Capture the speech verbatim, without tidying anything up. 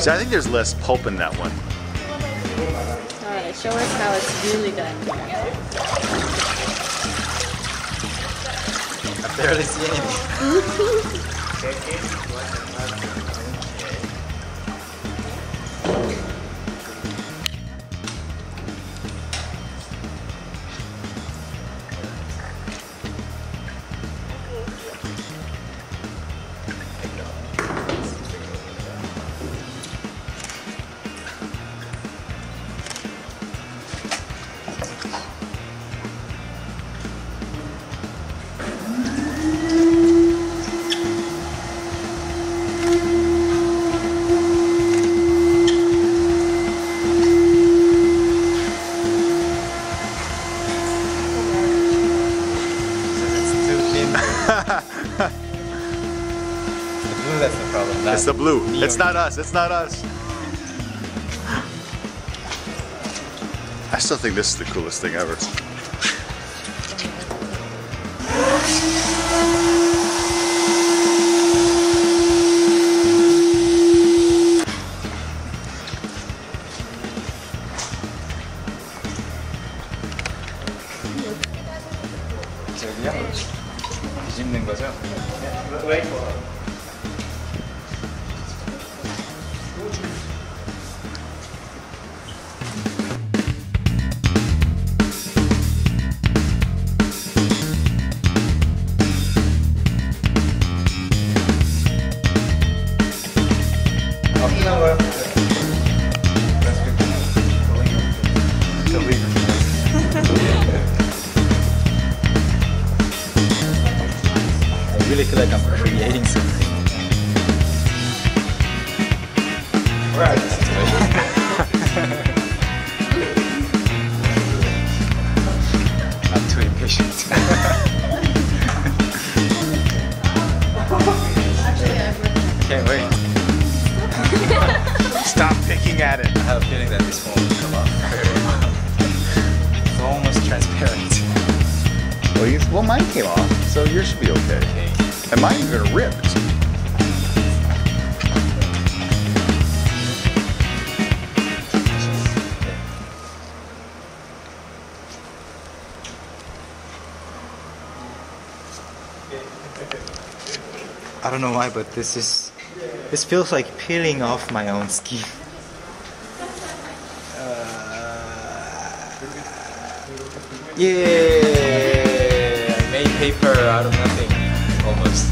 So I think there's less pulp in that one. Alright, show us how it's really done. I barely see That's the problem. That's the blue. It's not us. It's not us. I still think this is the coolest thing ever. Wait for it. I really feel like I'm creating something. Alright, this is good. I'm too impatient. Can't wait. Stop picking at it. I have a feeling that this one will come off. It's almost transparent. Well, you, well, mine came off, so yours should be okay. okay. And mine even ripped. I don't know why, but this is this feels like peeling off my own skin. Uh, yeah. Paper out of nothing, almost.